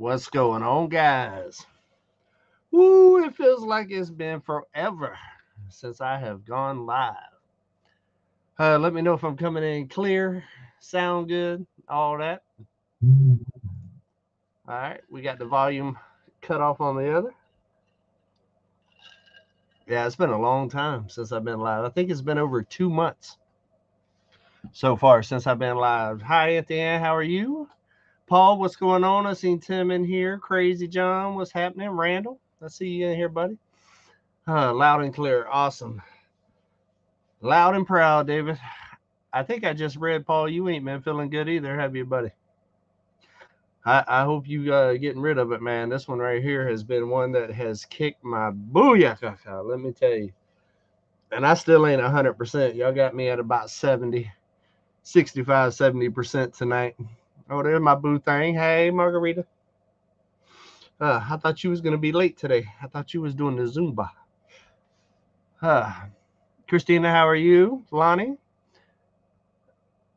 What's going on, guys? Woo, it feels like it's been forever since I have gone live. Let me know if I'm coming in clear, sound good, all that. All right, we got the volume cut off on the other. Yeah, it's been a long time since I've been live. I think it's been over 2 months so far since I've been live. Hi, Anthony, how are you? Paul, what's going on? I seen Tim in here. Crazy John, what's happening? Randall, I see you in here, buddy. Loud and clear. Awesome. Loud and proud, David. I think I just read, Paul, you ain't been feeling good either, have you, buddy? I hope you getting rid of it, man. This one right here has been one that has kicked my booyah, let me tell you. And I still ain't 100%. Y'all got me at about 65, 70% tonight. Oh, there's my boo thing. Hey, Margarita. I thought you was going to be late today. I thought you was doing the Zumba. Christina, how are you? Lonnie?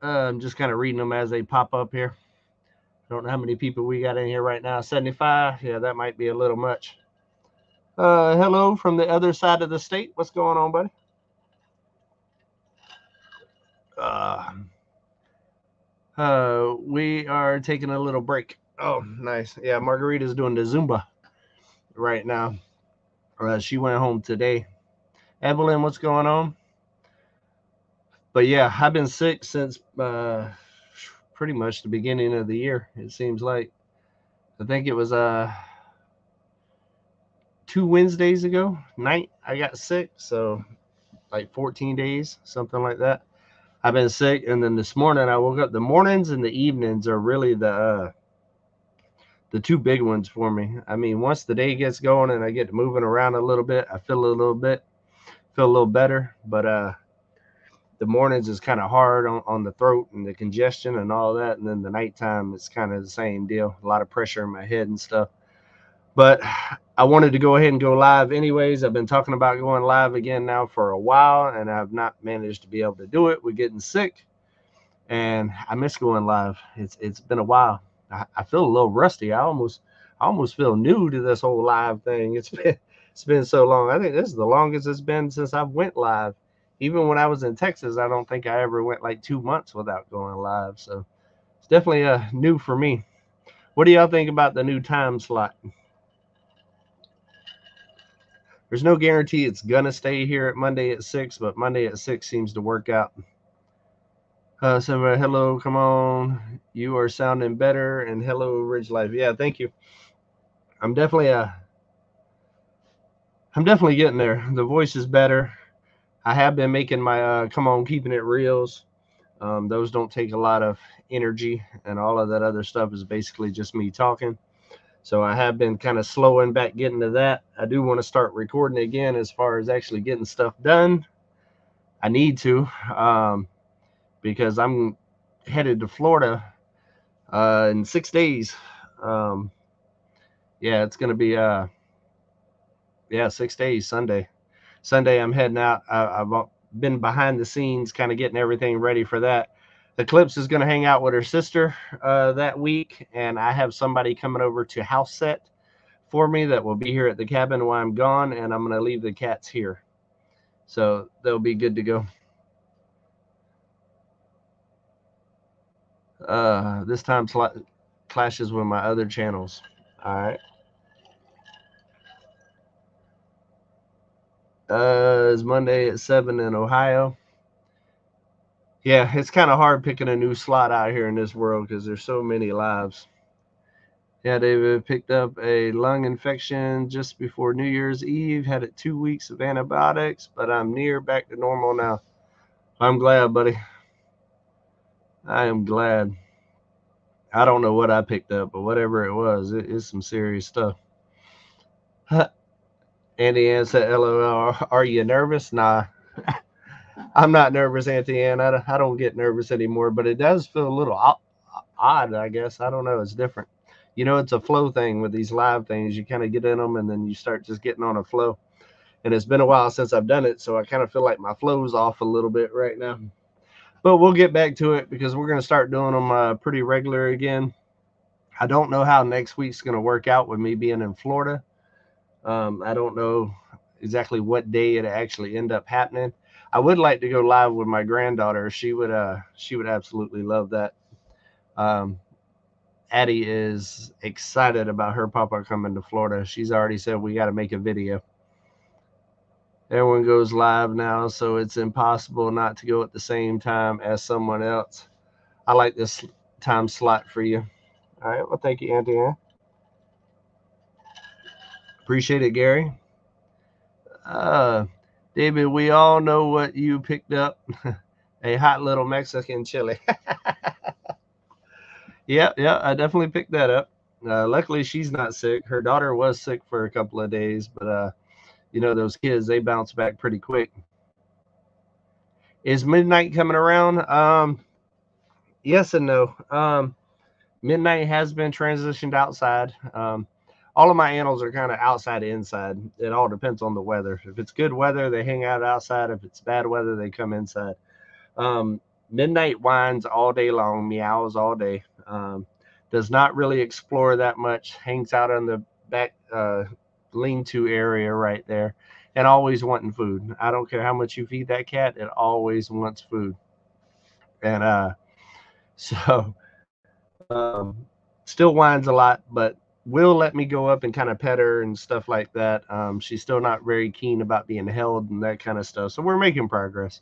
I'm just kind of reading them as they pop up here. I don't know how many people we got in here right now. 75? Yeah, that might be a little much. Hello from the other side of the state. What's going on, buddy? We are taking a little break. Oh, nice. Yeah, Margarita's doing the Zumba right now. She went home today. Evelyn, what's going on? But yeah, I've been sick since pretty much the beginning of the year, it seems like. I think it was 2 Wednesdays ago night I got sick, so like 14 days, something like that. I've been sick, and then this morning I woke up. The mornings and the evenings are really the two big ones for me. I mean, once the day gets going and I get to moving around a little bit, I feel a little better, but the mornings is kind of hard on the throat and the congestion and all that. And then the nighttime is kind of the same deal. A lot of pressure in my head and stuff. But I wanted to go ahead and go live anyways. I've been talking about going live again now for a while, and I've not managed to be able to do it. We're getting sick, and I miss going live. It's been a while. I feel a little rusty. I almost feel new to this whole live thing. It's been so long. I think this is the longest it's been since I went live. Even when I was in Texas, I don't think I ever went like 2 months without going live. So it's definitely new for me. What do y'all think about the new time slot? There's no guarantee it's going to stay here at Monday at 6, but Monday at 6 seems to work out. So hello, come on. You are sounding better. And hello, Ridge Life. Yeah, thank you. I'm definitely getting there. The voice is better. I have been making my Come On Keeping It Reels. Those don't take a lot of energy, and all of that other stuff is basically just me talking. So I have been kind of slowing back getting to that. I do want to start recording again as far as actually getting stuff done. I need to because I'm headed to Florida in 6 days. Yeah, it's going to be, 6 days, Sunday. Sunday, I'm heading out. I've been behind the scenes kind of getting everything ready for that. Eclipse is going to hang out with her sister that week, and I have somebody coming over to house set for me that will be here at the cabin while I'm gone, and I'm going to leave the cats here. So they'll be good to go. This time slot clashes with my other channels. All right. It's Monday at 7 in Ohio. Yeah, it's kind of hard picking a new slot out here in this world because there's so many lives. Yeah, David picked up a lung infection just before New Year's Eve. Had it 2 weeks of antibiotics, but I'm near back to normal now. I'm glad, buddy. I am glad. I don't know what I picked up, but whatever it was, it is some serious stuff. Auntie Ann said, LOL, are you nervous? Nah, I'm not nervous, Auntie Ann. I don't get nervous anymore, but it does feel a little odd, I guess. I don't know. It's different. You know, it's a flow thing with these live things. You kind of get in them, and then you start just getting on a flow. And it's been a while since I've done it, so I kind of feel like my flow's off a little bit right now. But we'll get back to it because we're going to start doing them pretty regular again. I don't know how next week's going to work out with me being in Florida. I don't know exactly what day it actually end up happening. I would like to go live with my granddaughter. She would absolutely love that. Addie is excited about her papa coming to Florida. She's already said we got to make a video. Everyone goes live now, so it's impossible not to go at the same time as someone else. I like this time slot for you. All right, well, thank you, Auntie Ann. Appreciate it, Gary. David, we all know what you picked up. A hot little Mexican chili. Yeah, I definitely picked that up. Luckily, she's not sick. Her daughter was sick for a couple of days, but, you know, those kids, they bounce back pretty quick. Is midnight coming around? Yes and no. Midnight has been transitioned outside. All of my animals are kind of outside, inside. It all depends on the weather. If it's good weather, they hang out outside. If it's bad weather, they come inside. Midnight whines all day long, meows all day. Does not really explore that much, hangs out on the back lean-to area right there, and always wanting food. I don't care how much you feed that cat, it always wants food. And still whines a lot, but will let me go up and kind of pet her and stuff like that. She's still not very keen about being held and that kind of stuff, so we're making progress.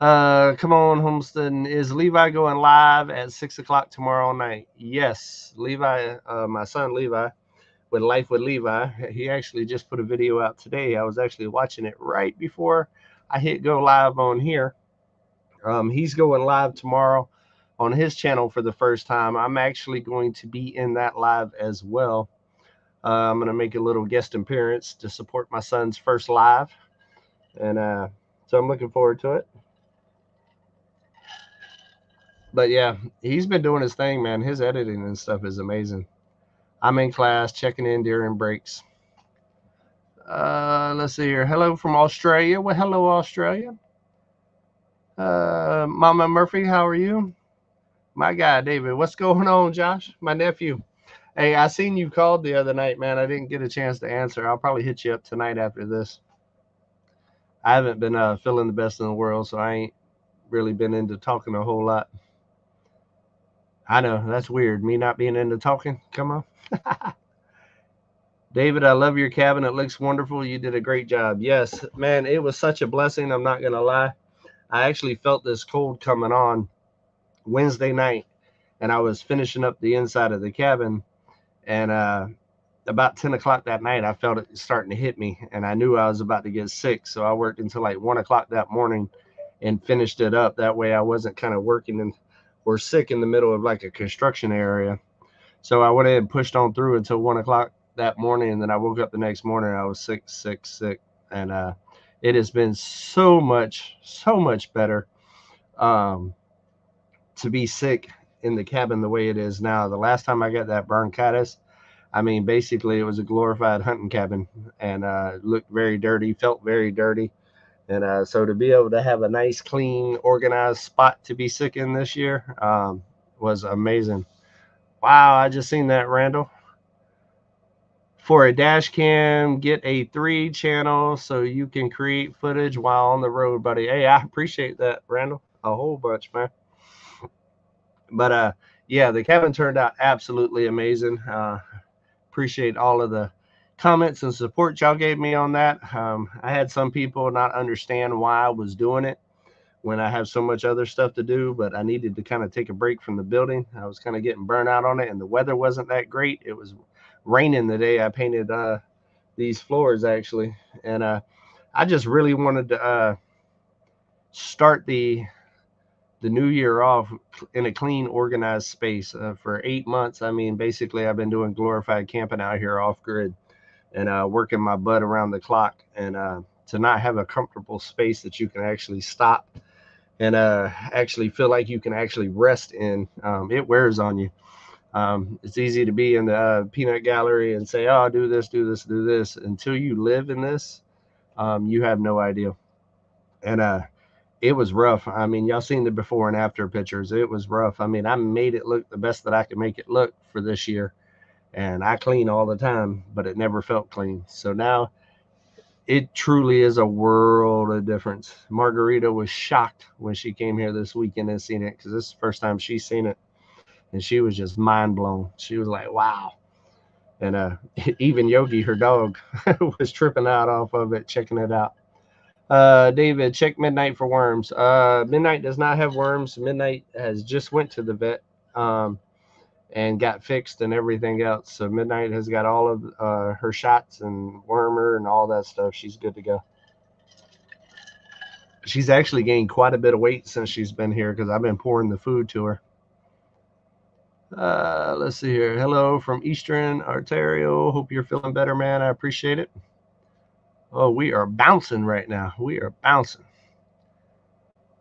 Come on, Homesteading. Is Levi going live at 6 o'clock tomorrow night? Yes, Levi, my son Levi, with Life with Levi. He actually just put a video out today. I was actually watching it right before I hit go live on here. He's going live tomorrow on his channel for the first time. I'm actually going to be in that live as well. I'm going to make a little guest appearance to support my son's first live. And so I'm looking forward to it. But yeah, he's been doing his thing, man. His editing and stuff is amazing. I'm in class, checking in during breaks. Let's see here. Hello from Australia. Well, hello, Australia. Mama Murphy, how are you? My guy, David. What's going on, Josh? My nephew. Hey, I seen you called the other night, man. I didn't get a chance to answer. I'll probably hit you up tonight after this. I haven't been feeling the best in the world, so I ain't really been into talking a whole lot. I know, that's weird. Me not being into talking. Come on. David, I love your cabin. It looks wonderful. You did a great job. Yes, man, it was such a blessing. I'm not going to lie. I actually felt this cold coming on Wednesday night, and I was finishing up the inside of the cabin. And about 10 o'clock that night, I felt it starting to hit me, and I knew I was about to get sick. So I worked until like 1 o'clock that morning and finished it up. That way I wasn't kind of working and or sick in the middle of like a construction area. So I went ahead and pushed on through until 1 o'clock that morning. And then I woke up the next morning. I was sick. And it has been so much better to be sick in the cabin the way it is now. The last time I got that bronchitis, I mean, basically it was a glorified hunting cabin, and looked very dirty, felt very dirty. And so to be able to have a nice, clean, organized spot to be sick in this year was amazing. Wow, I just seen that, Randall. For a dash cam, get a 3 channel so you can create footage while on the road, buddy. Hey, I appreciate that, Randall. A whole bunch, man. But, yeah, the cabin turned out absolutely amazing. Appreciate all of the comments and support y'all gave me on that. I had some people not understand why I was doing it when I have so much other stuff to do, but I needed to kind of take a break from the building. I was kind of getting burnt out on it, and the weather wasn't that great. It was raining the day I painted these floors, actually. And I just really wanted to start the new year off in a clean, organized space. For 8 months, I mean, basically I've been doing glorified camping out here off-grid, and working my butt around the clock, and to not have a comfortable space that you can actually stop and actually feel like you can actually rest in, it wears on you. It's easy to be in the peanut gallery and say, oh, do this. Until you live in this, you have no idea. And it was rough. I mean, y'all seen the before and after pictures. It was rough. I mean, I made it look the best that I could make it look for this year. And I clean all the time, but it never felt clean. So now it truly is a world of difference. Margarita was shocked when she came here this weekend and seen it, because this is the first time she's seen it. And she was just mind blown. She was like, wow. And even Yogi, her dog, was tripping out off of it, checking it out. David, check Midnight for worms. Midnight does not have worms. Midnight has just went to the vet. And got fixed and everything else. So Midnight has got all of her shots and wormer and all that stuff. She's good to go. She's actually gained quite a bit of weight since she's been here, because I've been pouring the food to her. Let's see here. Hello from Eastern Ontario. Hope you're feeling better, man. I appreciate it. Oh, we are bouncing right now. We are bouncing.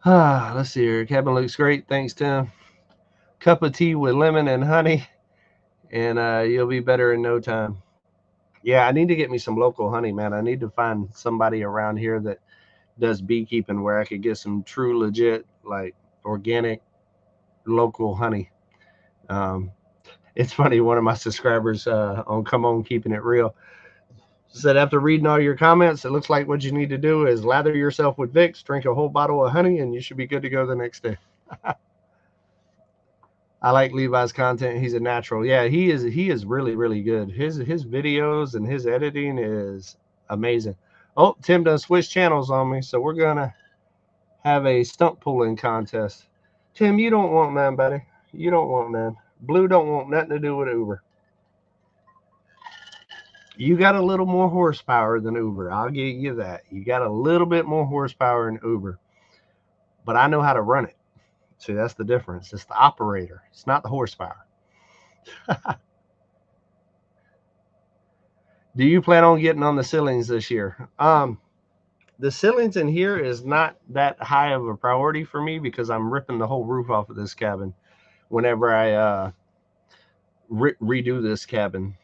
Let's see here. Cabin looks great. Thanks, Tim. Cup of tea with lemon and honey, and you'll be better in no time. Yeah, I need to get me some local honey, man. I need to find somebody around here that does beekeeping where I could get some true, legit, like, organic, local honey. It's funny, one of my subscribers on Come On Keeping It Real said, after reading all your comments, it looks like what you need to do is lather yourself with Vicks, drink a whole bottle of honey, and you should be good to go the next day. I like Levi's content. He's a natural. Yeah, he is really, really good. His videos and his editing is amazing. Oh, Tim done switched channels on me, so we're going to have a stump pulling contest. Tim, you don't want none, buddy. You don't want none. Blue don't want nothing to do with Uber. You got a little more horsepower than Uber. I'll give you that. You got a little bit more horsepower than Uber, but I know how to run it. See, that's the difference. It's the operator. It's not the horsepower. Do you plan on getting on the ceilings this year? The ceilings in here is not that high of a priority for me, because I'm ripping the whole roof off of this cabin whenever I redo this cabin.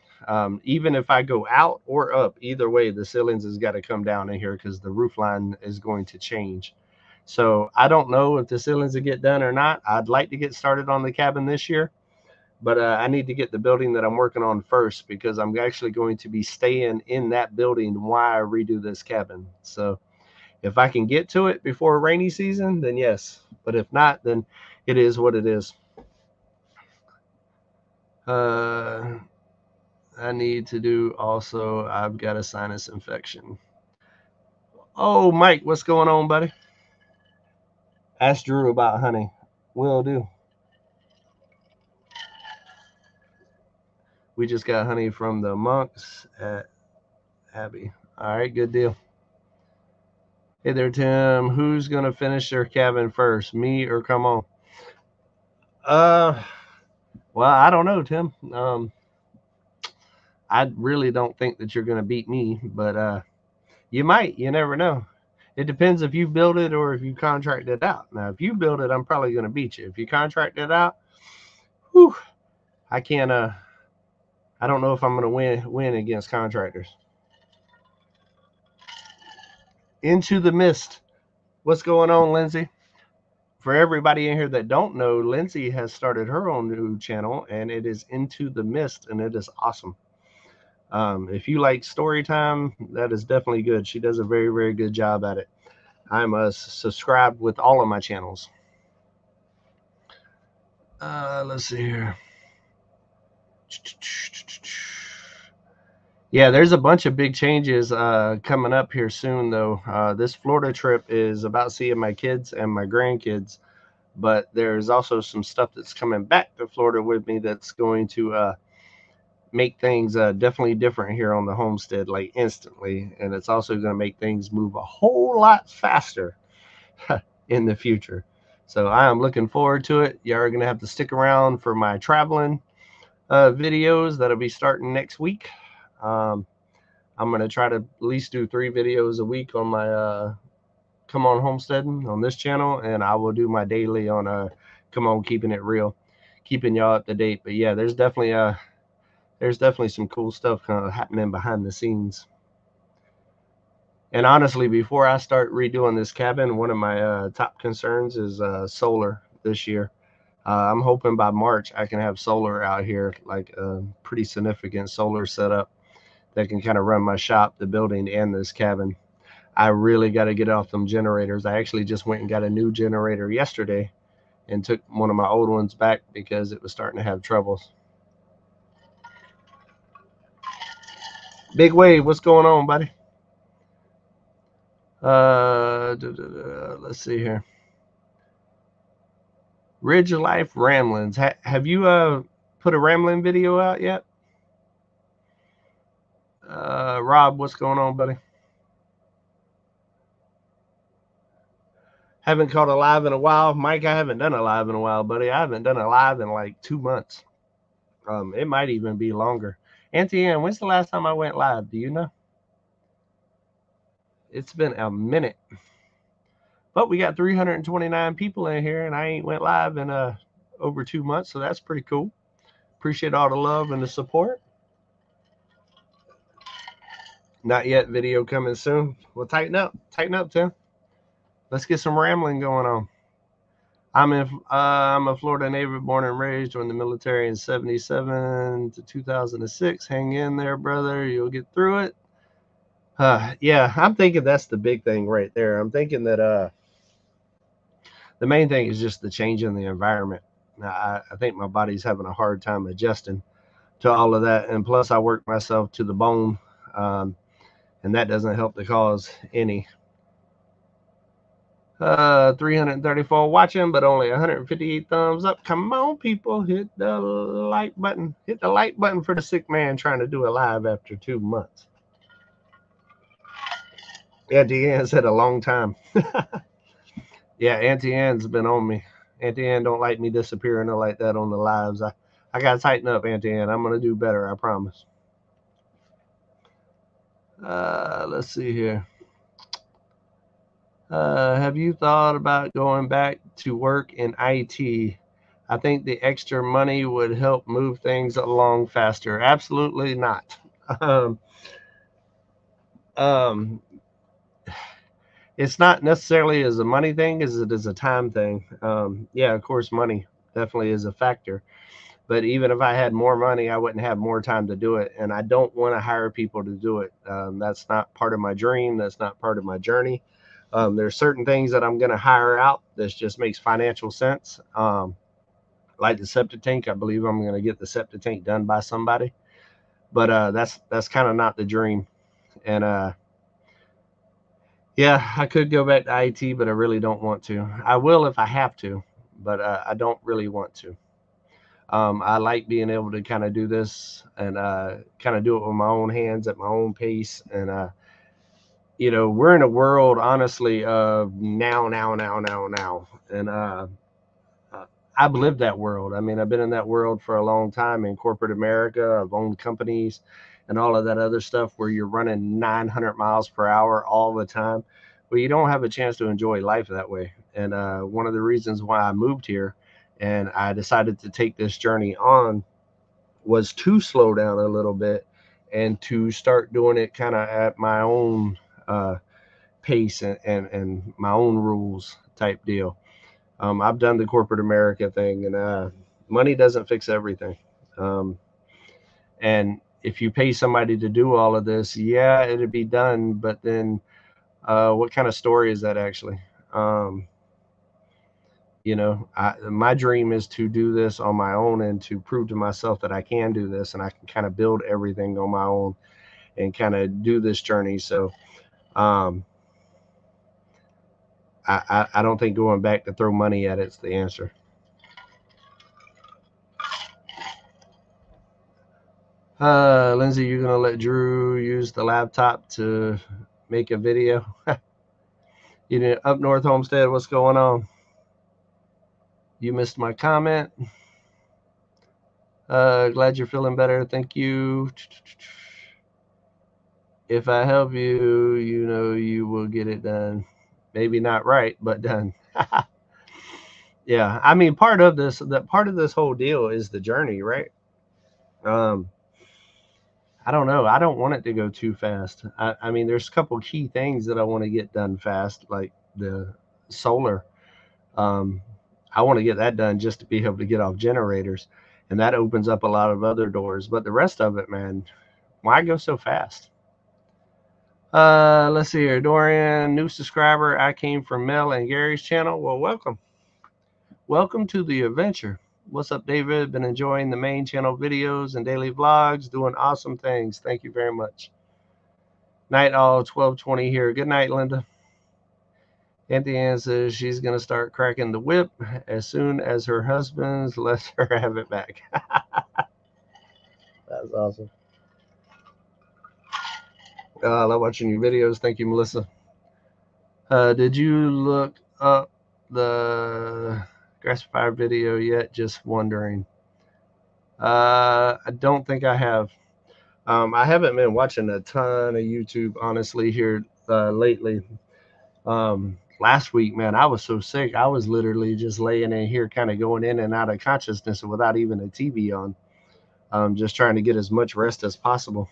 Even if I go out or up, either way, the ceilings has got to come down in here, because the roof line is going to change. So I don't know if the ceilings will get done or not. I'd like to get started on the cabin this year, but I need to get the building that I'm working on first, because I'm actually going to be staying in that building while I redo this cabin. So if I can get to it before rainy season, then yes. But if not, then it is what it is. I need to do also, I've got a sinus infection. Oh, Mike, what's going on, buddy? Ask Drew about honey. Will do. We just got honey from the monks at Abbey. All right, good deal. Hey there, Tim. Who's going to finish their cabin first, me or Come On? Well, I don't know, Tim. I really don't think that you're going to beat me, but you might. You never know. It depends if you build it or if you contract it out. Now, if you build it, I'm probably going to beat you. If you contract it out, whew, I can't. I don't know if I'm going to win against contractors. Into the Mist. What's going on, Lindsay? For everybody in here that don't know, Lindsay has started her own new channel, and it is Into the Mist, and it is awesome. If you like story time, that is definitely good. She does a very, very good job at it. I'm subscribed with all of my channels. Let's see here. Yeah, there's a bunch of big changes coming up here soon, though. This Florida trip is about seeing my kids and my grandkids, but there's also some stuff that's coming back to Florida with me that's going to make things definitely different here on the homestead, like instantly, and it's also going to make things move a whole lot faster in the future. So I am looking forward to it. You are going to have to stick around for my traveling videos that'll be starting next week. I'm going to try to at least do 3 videos a week on my Come On Homesteading on this channel, and I will do my daily on Come On Keeping It Real, keeping y'all up to date. But yeah, there's definitely a there's definitely some cool stuff kind of happening behind the scenes. And honestly, before I start redoing this cabin, one of my top concerns is solar this year. I'm hoping by March I can have solar out here, like a pretty significant solar setup that can kind of run my shop, the building, and this cabin. I really got to get off them generators. I actually just went and got a new generator yesterday and took one of my old ones back because it was starting to have troubles. Big Wave, what's going on, buddy? Let's see here. Ridge Life Ramblings. Have you put a rambling video out yet? Rob, what's going on, buddy? Haven't caught a live in a while. Mike, I haven't done a live in a while, buddy. I haven't done a live in like 2 months. It might even be longer. Auntie Ann, when's the last time I went live? Do you know? It's been a minute. But we got 329 people in here, and I ain't went live in over 2 months, so that's pretty cool. Appreciate all the love and the support. Not yet, video coming soon. Well, tighten up, Tim. Let's get some rambling going on. I'm a Florida native, born and raised. Joined the military in '77 to 2006. Hang in there, brother. You'll get through it. Yeah, I'm thinking that's the big thing right there. I'm thinking that the main thing is just the change in the environment. Now, I think my body's having a hard time adjusting to all of that, and plus I work myself to the bone, and that doesn't help the cause any. 334 watching, but only 158 thumbs up. Come on, people, hit the like button. Hit the like button for the sick man trying to do a live after 2 months. Yeah, Deanne said a long time. Yeah, Auntie Anne's been on me. Auntie Anne don't like me disappearing or like that on the lives. I got to tighten up, Auntie Anne. I'm going to do better, I promise. Let's see here. Have you thought about going back to work in IT? I think the extra money would help move things along faster. Absolutely not. It's not necessarily as a money thing as it is a time thing. Yeah, of course, money definitely is a factor. But even if I had more money, I wouldn't have more time to do it. And I don't want to hire people to do it. That's not part of my dream. That's not part of my journey. There's certain things that I'm going to hire out that just makes financial sense. Like the septic tank, I believe I'm going to get the septic tank done by somebody. But that's kind of not the dream. And yeah, I could go back to IT, but I really don't want to. I will if I have to, but I don't really want to. I like being able to kind of do this and kind of do it with my own hands at my own pace. And, you know, we're in a world, honestly, of now. And I've lived that world. I mean, I've been in that world for a long time in corporate America. I've owned companies and all of that other stuff where you're running 900 miles per hour all the time. Well, you don't have a chance to enjoy life that way. And one of the reasons why I moved here and I decided to take this journey on was to slow down a little bit and to start doing it kind of at my own pace and my own rules type deal. I've done the corporate America thing, and money doesn't fix everything. And if you pay somebody to do all of this, yeah, it'd be done. But then what kind of story is that actually? You know, my dream is to do this on my own and to prove to myself that I can do this and I can kind of build everything on my own and kind of do this journey. So I don't think going back to throw money at it's the answer. Lindsay, you're going to let Drew use the laptop to make a video? You know, Up North Homestead, what's going on? You missed my comment. Glad you're feeling better. Thank you. If I help you, you know you will get it done. Maybe not right, but done. Yeah, I mean, part of this whole deal is the journey, right? I don't know. I don't want it to go too fast. I mean, there's a couple key things that I want to get done fast, like the solar. I want to get that done just to be able to get off generators. And that opens up a lot of other doors. But the rest of it, man, why go so fast? Let's see here. Dorian, new subscriber. I came from Mel and Gary's channel. Well, welcome. Welcome to the adventure. What's up, David? Been enjoying the main channel videos and daily vlogs. Doing awesome things. Thank you very much. Night all, 12:20 here. Good night, Linda. Anthea says she's going to start cracking the whip as soon as her husband lets her have it back. That's awesome. I love watching your videos. Thank you, Melissa. Did you look up the Grassifier video yet? Just wondering. I don't think I have. I haven't been watching a ton of YouTube, honestly, here lately. Last week, man, I was so sick. I was literally just laying in here, kind of going in and out of consciousness without even a TV on. Just trying to get as much rest as possible.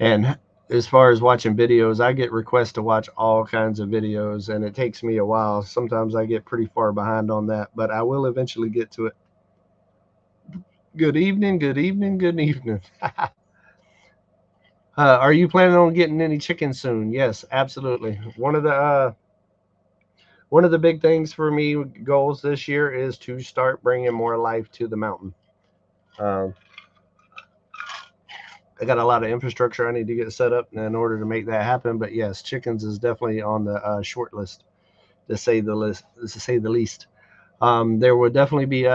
And as far as watching videos, I get requests to watch all kinds of videos, and it takes me a while. Sometimes I get pretty far behind on that, but I will eventually get to it. Good evening, good evening, good evening. Are you planning on getting any chickens soon? Yes, absolutely. One of the big things for me, goals this year, is to start bringing more life to the mountain. I got a lot of infrastructure I need to get set up in order to make that happen. But yes, chickens is definitely on the short list, to say the least. There will definitely be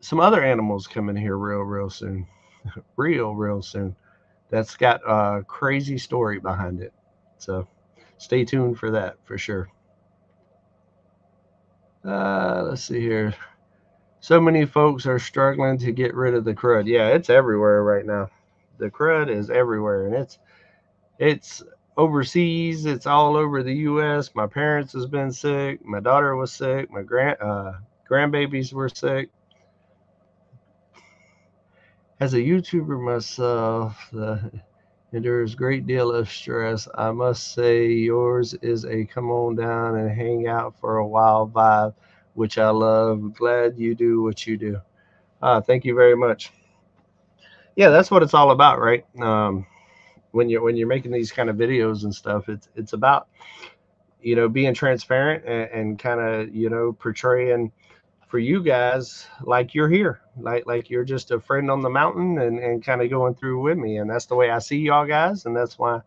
some other animals coming here real soon. real soon. That's got a crazy story behind it. So stay tuned for that for sure. Let's see here. So many folks are struggling to get rid of the crud. Yeah, it's everywhere right now. The crud is everywhere, and it's overseas. It's all over the U.S. My parents has been sick. My daughter was sick. My grandbabies were sick. As a YouTuber myself, endures a great deal of stress. I must say yours is a come on down and hang out for a while vibe, which I love. Glad you do what you do. Thank you very much. Yeah, that's what it's all about, right? When you're making these kind of videos and stuff, it's about, you know, being transparent and kind of, you know, portraying for you guys like you're here, like you're just a friend on the mountain and kind of going through with me. And that's the way I see y'all guys, and that's why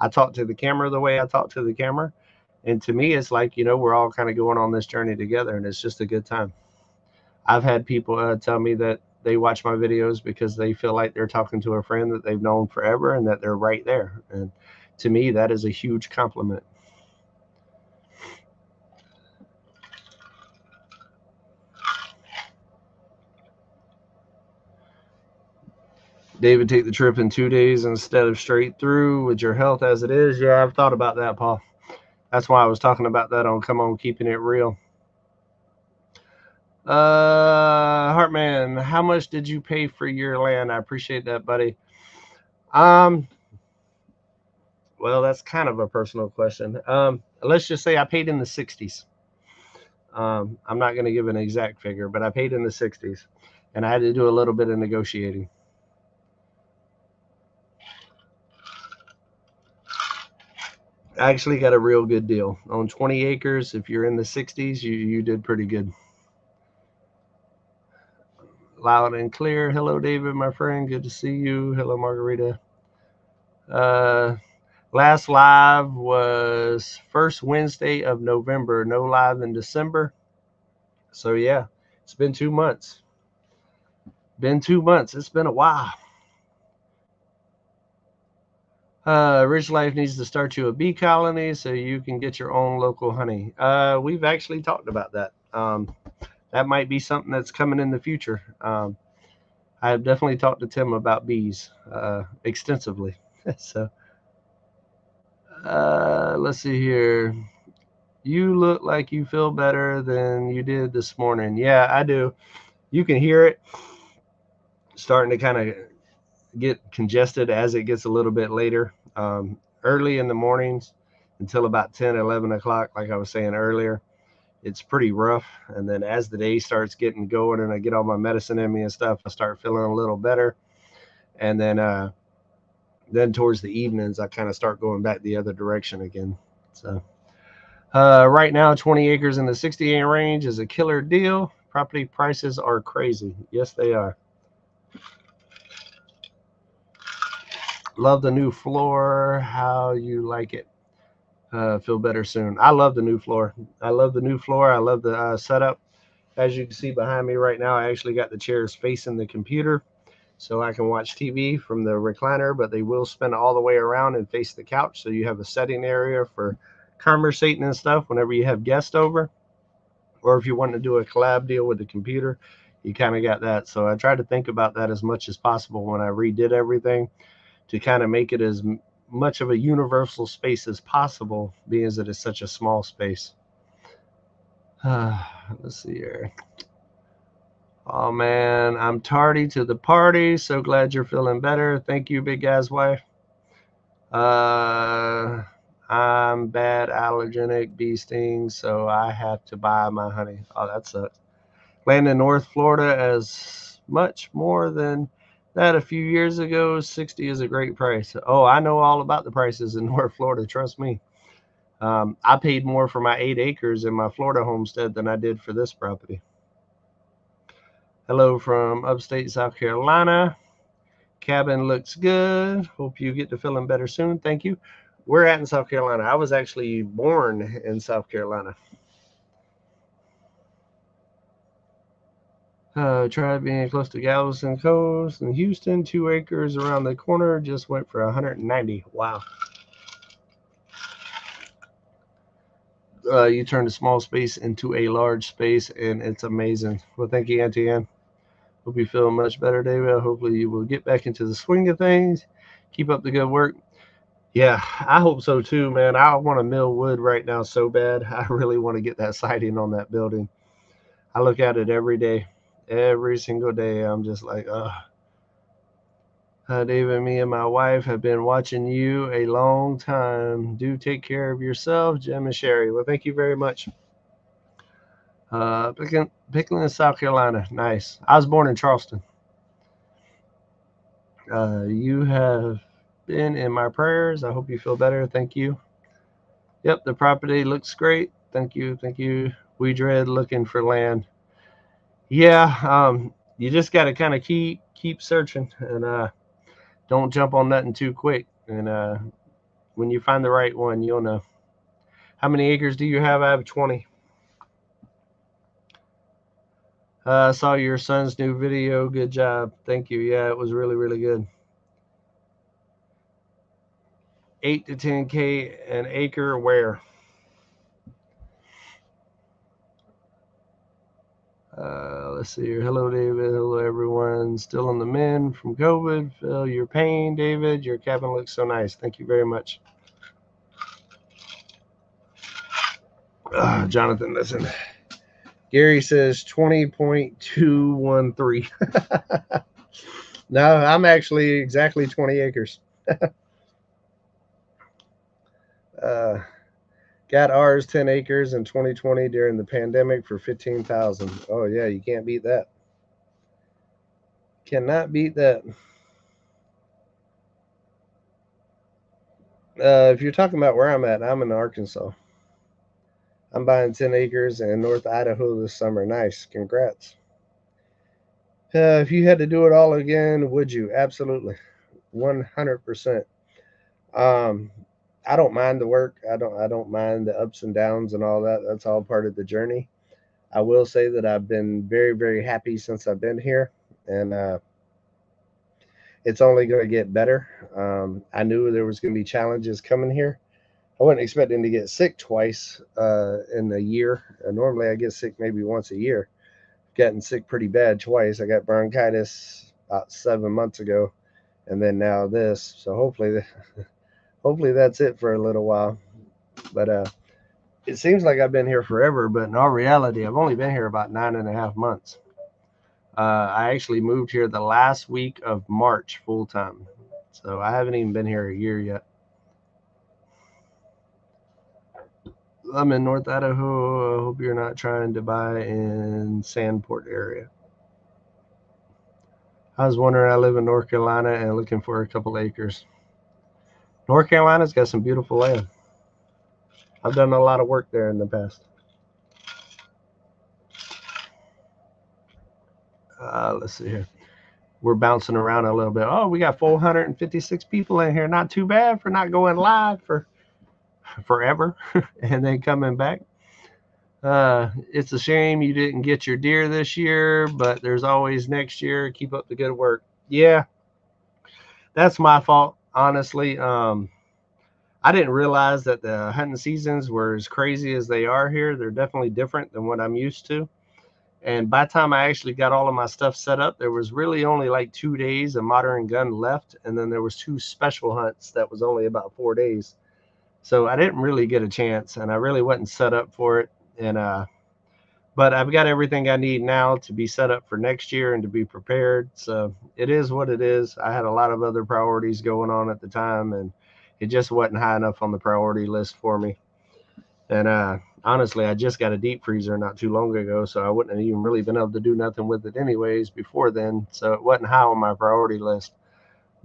I talk to the camera the way I talk to the camera. And to me, it's like, you know, we're all kind of going on this journey together, and it's just a good time. I've had people tell me that they watch my videos because they feel like they're talking to a friend that they've known forever and that they're right there. And to me, that is a huge compliment. David, take the trip in 2 days instead of straight through with your health as it is. Yeah, I've thought about that, Paul. That's why I was talking about that on Come On Keeping It Real. Hartman, how much did you pay for your land? I appreciate that, buddy. Well, that's kind of a personal question. Let's just say I paid in the 60s. I'm not going to give an exact figure, but I paid in the 60s, and I had to do a little bit of negotiating. I actually got a real good deal on 20 acres. If you're in the 60s, you did pretty good. Loud and clear. Hello, David, my friend. Good to see you. Hello, Margarita. Last live was first Wednesday of November. No live in December. So, yeah, it's been 2 months. Been 2 months. It's been a while. Ridge Life needs to start you a bee colony so you can get your own local honey. We've actually talked about that. That might be something that's coming in the future. I have definitely talked to Tim about bees extensively. So let's see here. You look like you feel better than you did this morning. Yeah, I do. you can hear it starting to kind of get congested as it gets a little bit later. Early in the mornings until about 10, 11 o'clock, like I was saying earlier, it's pretty rough. And then as the day starts getting going and I get all my medicine in me and stuff, I start feeling a little better. And then towards the evenings, I kind of start going back the other direction again. So right now, 20 acres in the 60 acre range is a killer deal. Property prices are crazy. Yes, they are. Love the new floor. How you like it? Feel better soon. I love the new floor. I love the new floor. I love the setup. As you can see behind me right now, I actually got the chairs facing the computer, so I can watch TV from the recliner, but they will spin all the way around and face the couch. So you have a setting area for conversating and stuff whenever you have guests over, or if you want to do a collab deal with the computer, you kind of got that. So I tried to think about that as much as possible when I redid everything to kind of make it as much of a universal space as possible, being as it is such a small space. Let's see here. Oh man, I'm tardy to the party. So glad you're feeling better. Thank you, big guy's wife. I'm bad allergenic bee sting, so I have to buy my honey. Oh, that sucks. Land in North Florida as much more than that a few years ago. 60 is a great price. Oh, I know all about the prices in North Florida. Trust me. I paid more for my 8 acres in my Florida homestead than I did for this property. Hello from upstate South Carolina. Cabin looks good. Hope you get to feeling better soon. Thank you. We're at in South Carolina. I was actually born in South Carolina. Tried being close to Galveston Coast and Houston. 2 acres around the corner. Just went for 190. Wow. You turned a small space into a large space, and it's amazing. Well, thank you, Auntie Ann. Hope you feel much better, David. Hopefully you will get back into the swing of things. Keep up the good work. Yeah, I hope so too, man. I want to mill wood right now so bad. I really want to get that siding on that building. I look at it every day. Every single day, I'm just like, ugh. David, me and my wife have been watching you a long time. Do take care of yourself, Jim and Sherry. Well, thank you very much. Pickens, South Carolina. Nice. I was born in Charleston. You have been in my prayers. I hope you feel better. Thank you. Yep, the property looks great. Thank you. Thank you. We dread looking for land. Yeah, you just got to kind of keep searching and don't jump on nothing too quick. And when you find the right one, you'll know. How many acres do you have? I have 20. I saw your son's new video. Good job. Thank you. Yeah, it was really, really good. 8 to 10K an acre where? Let's see here. Hello, David. Hello, everyone. Still on the mend from COVID. Feel your pain, David. Your cabin looks so nice. Thank you very much. Jonathan, listen. Gary says 20.213. No, I'm actually exactly 20 acres. Got ours 10 acres in 2020 during the pandemic for 15,000. Oh yeah, you can't beat that. Cannot beat that. If you're talking about where I'm at, I'm in Arkansas. I'm buying 10 acres in North Idaho this summer. Nice, congrats. If you had to do it all again, would you? Absolutely, 100%. I don't mind the work. I don't mind the ups and downs and all that. That's all part of the journey. I will say that I've been very, very happy since I've been here, and it's only going to get better. I knew there was going to be challenges coming here. I wasn't expecting to get sick twice in a year. Normally I get sick maybe once a year. Gotten sick pretty bad twice. I got bronchitis about 7 months ago, and then now this. So hopefully hopefully that's it for a little while. But it seems like I've been here forever, but in all reality, I've only been here about 9.5 months. I actually moved here the last week of March full time. So I haven't even been here a year yet. I'm in North Idaho. I hope you're not trying to buy in Sandport area. I was wondering, I live in North Carolina and looking for a couple acres. North Carolina's got some beautiful land. I've done a lot of work there in the past. Let's see here. We're bouncing around a little bit. Oh, we got 456 people in here. Not too bad for not going live for forever and then coming back. It's a shame you didn't get your deer this year, but there's always next year. Keep up the good work. Yeah, that's my fault, honestly. I didn't realize that the hunting seasons were as crazy as they are here. They're definitely different than what I'm used to. And by the time I actually got all of my stuff set up, there was really only like 2 days of modern gun left. And then there was 2 special hunts that was only about 4 days. So I didn't really get a chance, and I really wasn't set up for it. And but I've got everything I need now to be set up for next year and to be prepared. So it is what it is. I had a lot of other priorities going on at the time, and it just wasn't high enough on the priority list for me. And honestly, I just got a deep freezer not too long ago, so I wouldn't have even really been able to do nothing with it anyways before then. So it wasn't high on my priority list.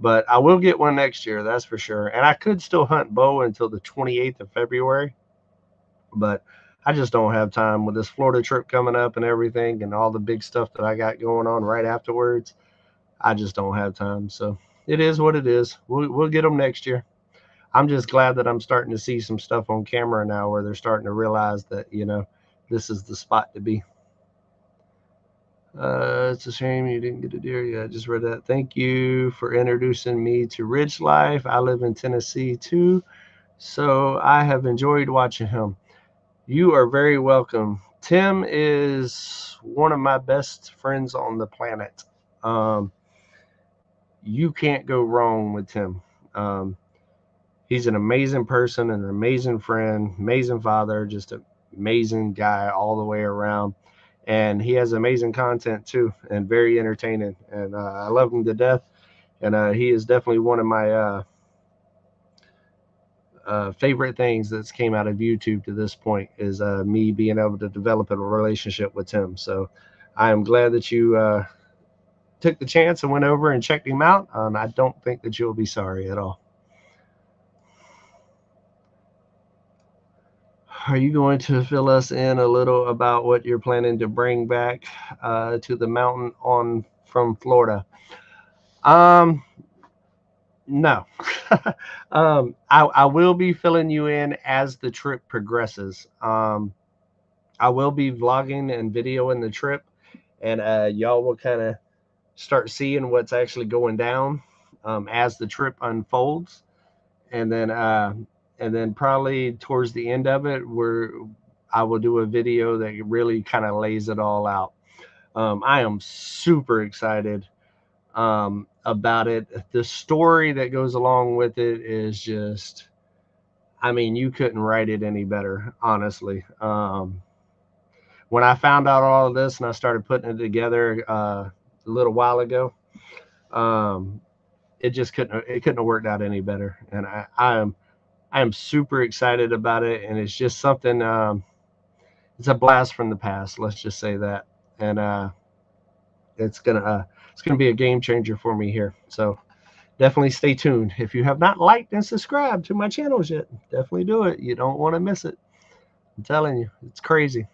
But I will get one next year, that's for sure. And I could still hunt bow until the 28th of February. But I just don't have time with this Florida trip coming up and everything and all the big stuff that I got going on right afterwards. I just don't have time. So it is what it is. We'll get them next year. I'm just glad that I'm starting to see some stuff on camera now where they're starting to realize that, you know, this is the spot to be. It's a shame you didn't get a deer yet. I just read that. Thank you for introducing me to Ridge Life. I live in Tennessee too, so I have enjoyed watching him. You are very welcome. Tim is one of my best friends on the planet. You can't go wrong with Tim. He's an amazing person, an amazing friend, amazing father, just an amazing guy all the way around. And he has amazing content too, and very entertaining. And I love him to death. And he is definitely one of my favorite things that's came out of YouTube to this point is me being able to develop a relationship with him. So I am glad that you took the chance and went over and checked him out. And I don't think that you'll be sorry at all. Are you going to fill us in a little about what you're planning to bring back to the mountain on from Florida? No. I will be filling you in as the trip progresses. I will be vlogging and videoing the trip, and y'all will kind of start seeing what's actually going down as the trip unfolds. And then and then probably towards the end of it, I will do a video that really kind of lays it all out. I am super excited about it. The story that goes along with it is just, I mean, you couldn't write it any better, honestly. When I found out all of this and I started putting it together a little while ago, it just couldn't have worked out any better. And I am super excited about it, and it's just something, it's a blast from the past, let's just say that. And it's gonna be a game changer for me here, so definitely stay tuned. If you have not liked and subscribed to my channels yet, definitely do it. You don't want to miss it. I'm telling you, it's crazy.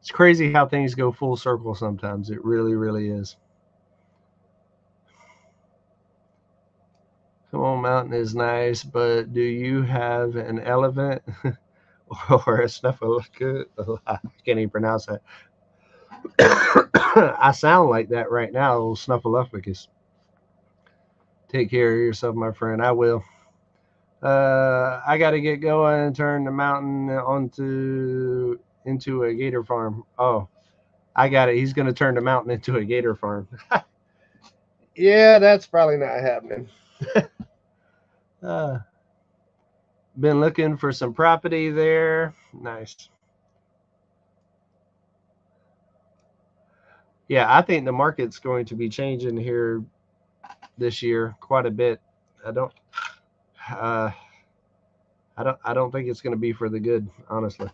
It's crazy how things go full circle sometimes. It really, really is. Come On Mountain is nice, but do you have an elephant or a snuffleupagus? I can't even pronounce that. I sound like that right now, little snuffleupagus. Take care of yourself, my friend. I will. I got to get going and turn the mountain into a gator farm. Oh, I got it. He's going to turn the mountain into a gator farm. Yeah, that's probably not happening. Been looking for some property there. Nice. Yeah, I think the market's going to be changing here this year quite a bit. I don't think it's going to be for the good, honestly.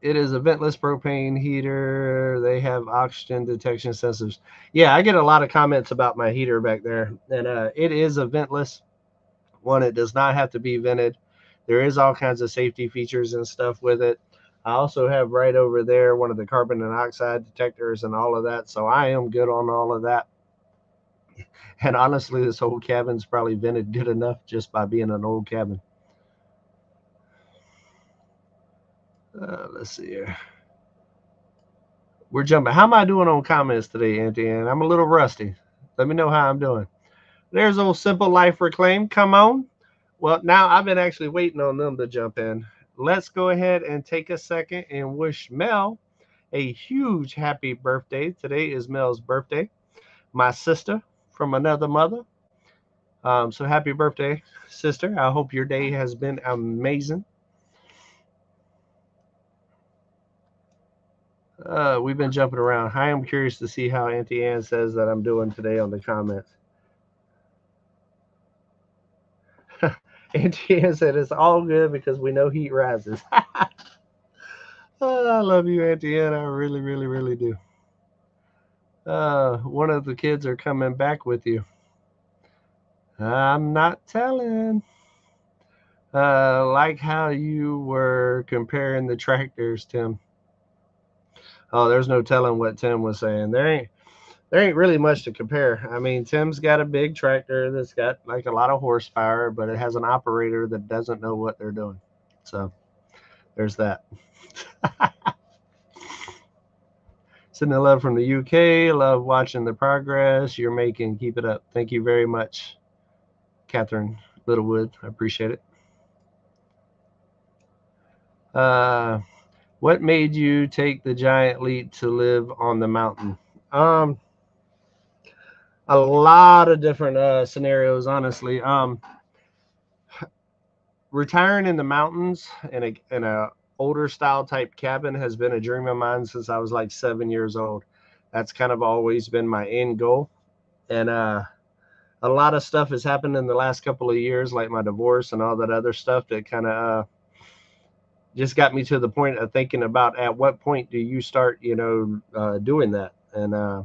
It is a ventless propane heater. They have oxygen detection sensors. Yeah, I get a lot of comments about my heater back there, and it is a ventless one. It does not have to be vented. There is all kinds of safety features and stuff with it. I also have right over there one of the carbon monoxide detectors and all of that, so I am good on all of that. And honestly, this whole cabin's probably vented good enough just by being an old cabin. Let's see here. We're jumping. How am I doing on comments today, Auntie Ann? I'm a little rusty. Let me know how I'm doing. There's old Simple Life Reclaimed. Come on. Well, now I've been actually waiting on them to jump in. Let's go ahead and take a second and wish Mel a huge happy birthday. Today is Mel's birthday. My sister from another mother. So happy birthday, sister. I hope your day has been amazing. We've been jumping around. I am curious to see how Auntie Ann says that I'm doing today on the comments. Auntie Ann said it's all good because we know heat rises. Oh, I love you, Auntie Ann. I really, really, really do. One of the kids are coming back with you. I'm not telling. Like how you were comparing the tractors, Tim. Oh, there's no telling what Tim was saying. There ain't really much to compare. I mean, Tim's got a big tractor that's got like a lot of horsepower, but it has an operator that doesn't know what they're doing. So there's that. Sending the love from the UK. Love watching the progress you're making. Keep it up. Thank you very much, Catherine Littlewood. I appreciate it. What made you take the giant leap to live on the mountain? A lot of different scenarios, honestly. Retiring in the mountains in a older style type cabin has been a dream of mine since I was like 7 years old. That's kind of always been my end goal. And a lot of stuff has happened in the last couple of years, like my divorce and all that other stuff that kind of just got me to the point of thinking about at what point do you start, doing that? And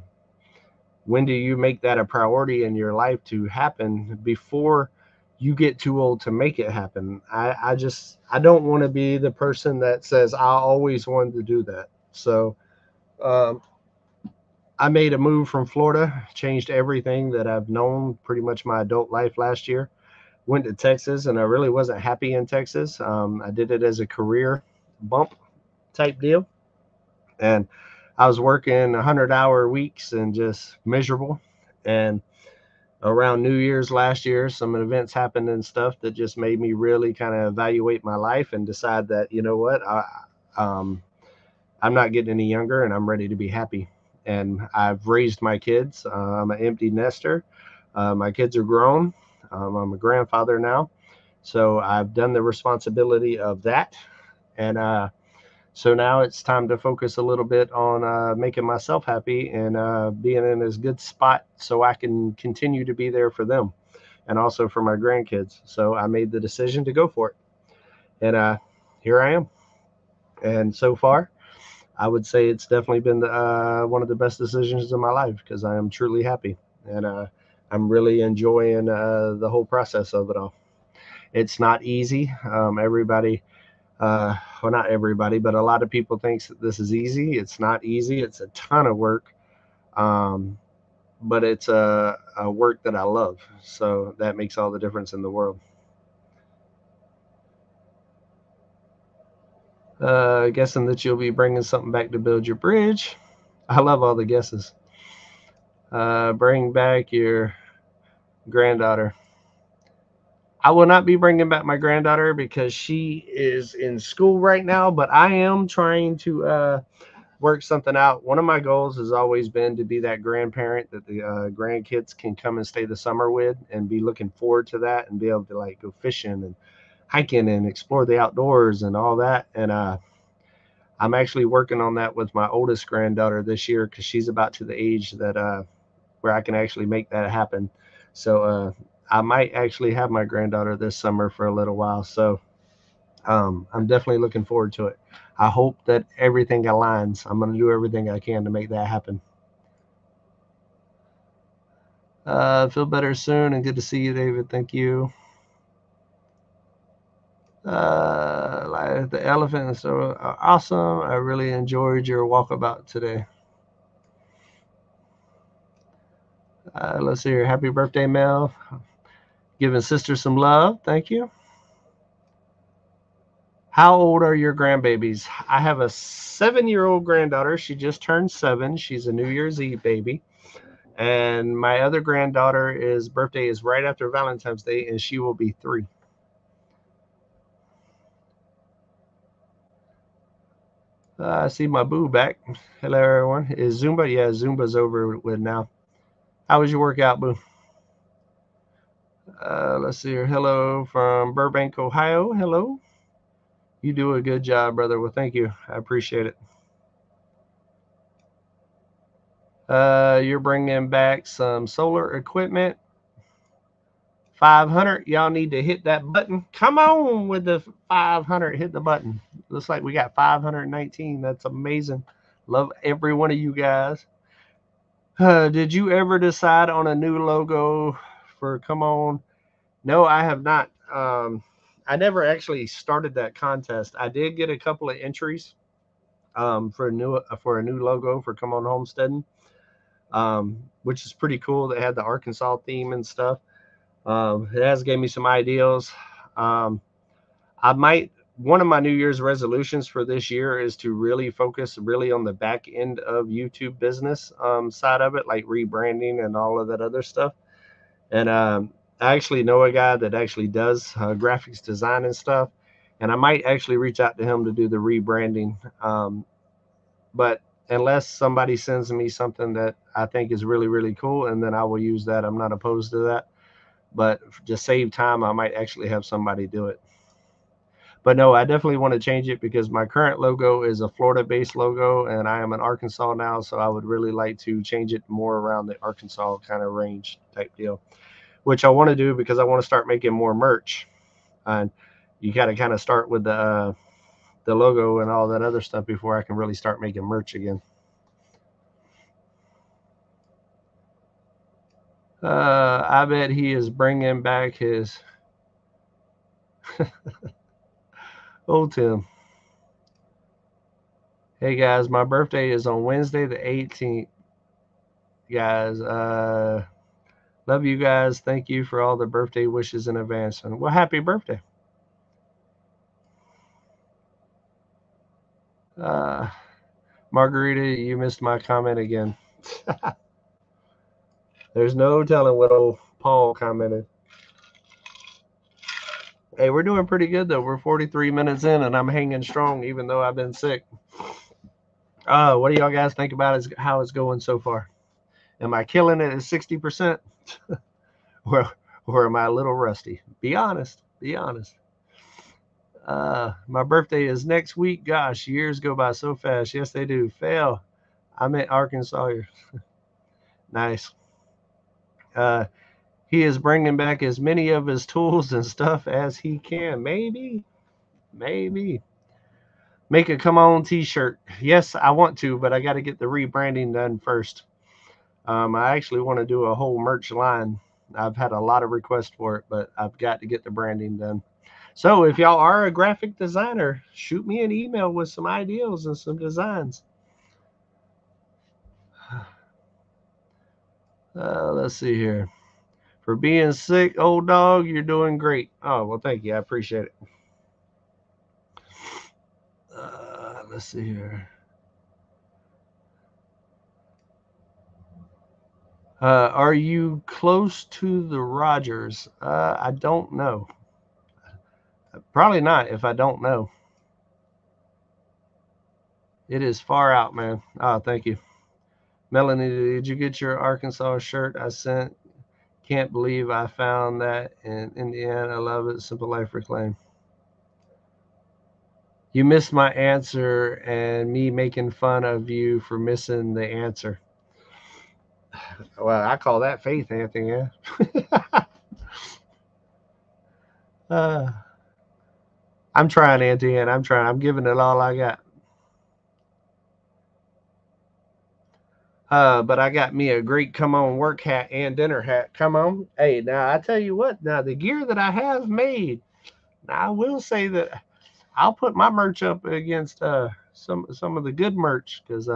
when do you make that a priority in your life to happen before you get too old to make it happen? I don't want to be the person that says I always wanted to do that. So I made a move from Florida, changed everything that I've known pretty much my adult life last year. Went to Texas, and I really wasn't happy in Texas. I did it as a career bump type deal. And I was working 100-hour weeks and just miserable. And around New Year's last year, some events happened and stuff that just made me really kind of evaluate my life and decide that, you know what, I'm not getting any younger and I'm ready to be happy. And I've raised my kids. I'm an empty nester. My kids are grown. I'm a grandfather now, so I've done the responsibility of that. And so now it's time to focus a little bit on making myself happy and being in this good spot so I can continue to be there for them and also for my grandkids. So I made the decision to go for it. And here I am. And so far, I would say it's definitely been one of the best decisions of my life because I am truly happy. And I'm really enjoying the whole process of it all. It's not easy. Not everybody, but a lot of people think that this is easy. It's not easy. It's a ton of work, but it's a work that I love. So that makes all the difference in the world. Guessing that you'll be bringing something back to build your bridge. I love all the guesses. Bring back your granddaughter. I will not be bringing back my granddaughter because she is in school right now, but I am trying to work something out. One of my goals has always been to be that grandparent that the grandkids can come and stay the summer with and be looking forward to that and be able to like go fishing and hiking and explore the outdoors and all that. And I'm actually working on that with my oldest granddaughter this year, because she's about to the age that where I can actually make that happen. So I might actually have my granddaughter this summer for a little while. So I'm definitely looking forward to it. I hope that everything aligns. I'm going to do everything I can to make that happen. Feel better soon and good to see you, David. Thank you. Like the elephants are awesome. I really enjoyed your walkabout today. Let's see here. Happy birthday, Mel. Giving sister some love. Thank you. How old are your grandbabies? I have a 7-year-old granddaughter. She just turned 7. She's a New Year's Eve baby. And my other granddaughter is birthday is right after Valentine's Day, and she will be 3. I see my boo back. Hello, everyone. Is Zumba? Yeah, Zumba's over with now. How was your workout, boo? Let's see here. Hello from Burbank, Ohio. Hello. You do a good job, brother. Well, thank you. I appreciate it. You're bringing back some solar equipment. 500. Y'all need to hit that button. Come on with the 500. Hit the button. Looks like we got 519. That's amazing. Love every one of you guys. Did you ever decide on a new logo for Come On? No, I have not. I never actually started that contest. I did get a couple of entries for a new logo for Come On Homesteading, which is pretty cool. They had the Arkansas theme and stuff. It has gave me some ideas. One of my New Year's resolutions for this year is to really focus on the back end of YouTube business side of it, like rebranding and all of that other stuff. And I actually know a guy that actually does graphics design and stuff, and I might actually reach out to him to do the rebranding. But unless somebody sends me something that I think is really, really cool, and then I will use that. I'm not opposed to that. But to save time, I might actually have somebody do it. But no, I definitely want to change it, because my current logo is a Florida-based logo, and I am in Arkansas now, so I would really like to change it more around the Arkansas kind of range type deal, which I want to do because I want to start making more merch. And you got to kind of start with the logo and all that other stuff before I can really start making merch again. I bet he is bringing back his old Tim. Hey, guys, my birthday is on Wednesday the 18th. Guys, love you guys. Thank you for all the birthday wishes in advance. And well, happy birthday. Margarita, you missed my comment again. There's no telling what old Paul commented. Hey, we're doing pretty good, though. We're 43 minutes in, and I'm hanging strong, even though I've been sick. What do y'all guys think about how it's going so far? Am I killing it at 60%? or am I a little rusty? Be honest. Be honest. My birthday is next week. Gosh, years go by so fast. Yes, they do. Fail. I'm in Arkansas here. Nice. He is bringing back as many of his tools and stuff as he can. Maybe. Maybe. Make a Come On t-shirt. Yes, I want to, but I got to get the rebranding done first. I actually want to do a whole merch line. I've had a lot of requests for it, but I've got to get the branding done. So if y'all are a graphic designer, shoot me an email with some ideas and some designs. Let's see here. For being sick, old dog, you're doing great. Oh, well, thank you. I appreciate it. Let's see here. Are you close to the Rogers? I don't know. Probably not if I don't know. It is far out, man. Oh, thank you. Melanie, did you get your Arkansas shirt I sent? Can't believe I found that in Indiana. I love it. Simple Life Reclaimed. you missed my answer and me making fun of you for missing the answer. Well, I call that faith, Anthony. Yeah? I'm trying, Auntie, and I'm trying. I'm giving it all I got. But I got me a great Come On work hat and dinner hat. Come on. Hey, now I tell you what, now the gear that I have made, now I will say that I'll put my merch up against some of the good merch, because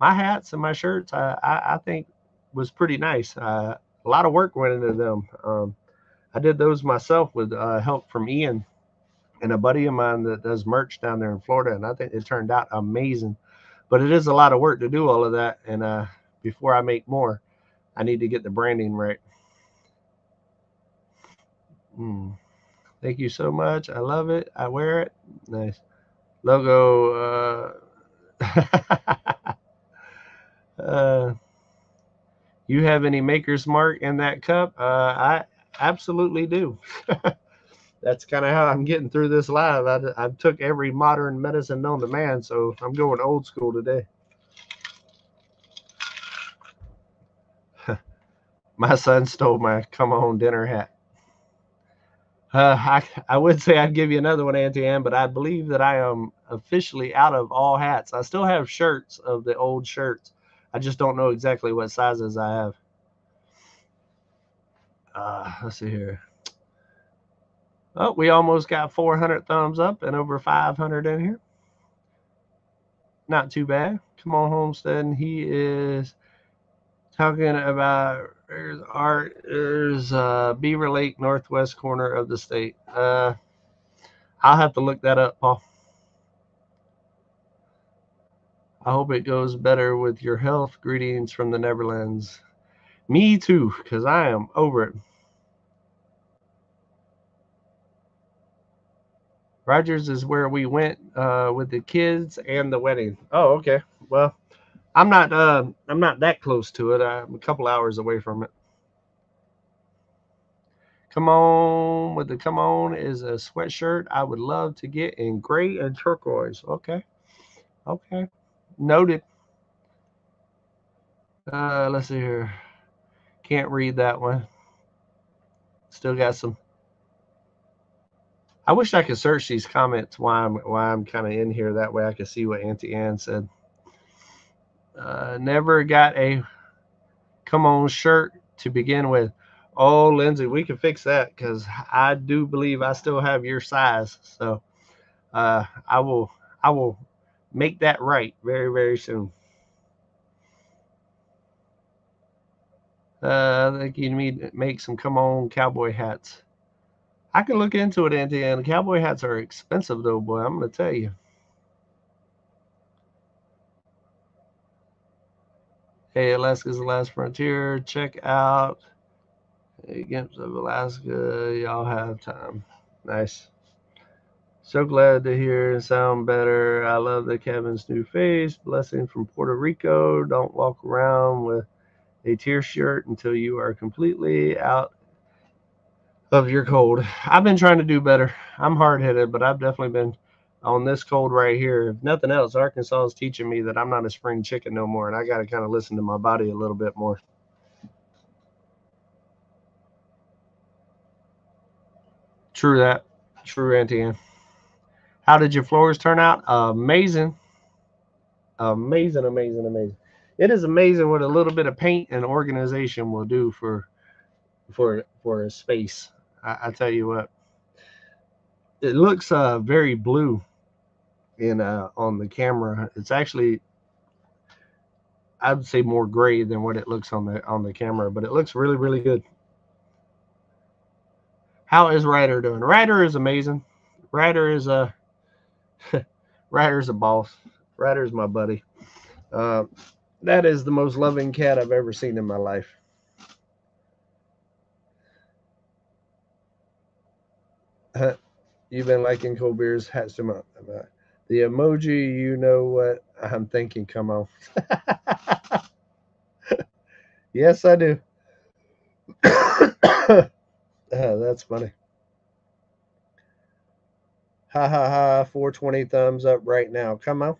my hats and my shirts, I think was pretty nice. A lot of work went into them. I did those myself with help from Ian and a buddy of mine that does merch down there in Florida, and I think it turned out amazing. But it is a lot of work to do all of that, and before I make more, I need to get the branding right. Thank you so much. I love it. I wear it. Nice logo. You have any Maker's Mark in that cup? I absolutely do. That's kind of how I'm getting through this live. I took every modern medicine known to man, so I'm going old school today. My son stole my Come On dinner hat. I would say I'd give you another one, Auntie Ann, but I believe that I am officially out of all hats. I still have shirts of the old shirts. I just don't know exactly what sizes I have. Let's see here. Oh, we almost got 400 thumbs up and over 500 in here. Not too bad. Come On Homesteading. He is talking about art. There's Beaver Lake, northwest corner of the state. I'll have to look that up, Paul. I hope it goes better with your health. Greetings from the Neverlands. Me too, because I am over it. Rogers is where we went with the kids and the wedding. Oh, okay. Well, I'm not that close to it. I'm a couple hours away from it. Come On with the Come On is a sweatshirt I would love to get in gray and turquoise. Okay. Okay. Noted. Let's see here. Can't read that one. Still got some. I wish I could search these comments while I'm kind of in here. That way I could see what Auntie Ann said. Never got a Come On shirt to begin with. Oh, Lindsay, we can fix that, because I do believe I still have your size. So I will make that right very, very soon. I think you need to make some Come On cowboy hats. I can look into it, Auntie Ann. Cowboy hats are expensive, though, boy. I'm going to tell you. Hey, Alaska's the last frontier. Check out Gimps of Alaska. Y'all have time. Nice. So glad to hear and sound better. I love the Kevin's new face. Blessing from Puerto Rico. Don't walk around with a tear shirt until you are completely out of your cold. I've been trying to do better. I'm hard-headed, but I've definitely been on this cold right here. If nothing else, Arkansas is teaching me that I'm not a spring chicken no more, and I got to kind of listen to my body a little bit more. True that. True, Auntie Ann. How did your floors turn out? Amazing. Amazing, amazing, amazing. It is amazing what a little bit of paint and organization will do for a space. I tell you what, it looks very blue in on the camera. It's actually, I'd say, more gray than what it looks on the camera, but it looks really, really good. How is Ryder doing? Ryder is amazing. Ryder is a Ryder's a boss. Ryder's my buddy. That is the most loving cat I've ever seen in my life. You've been liking cold beers. Hats them up. The emoji, you know what I'm thinking. Come On. Yes, I do. That's funny. Ha ha ha, 420 thumbs up right now. Come on.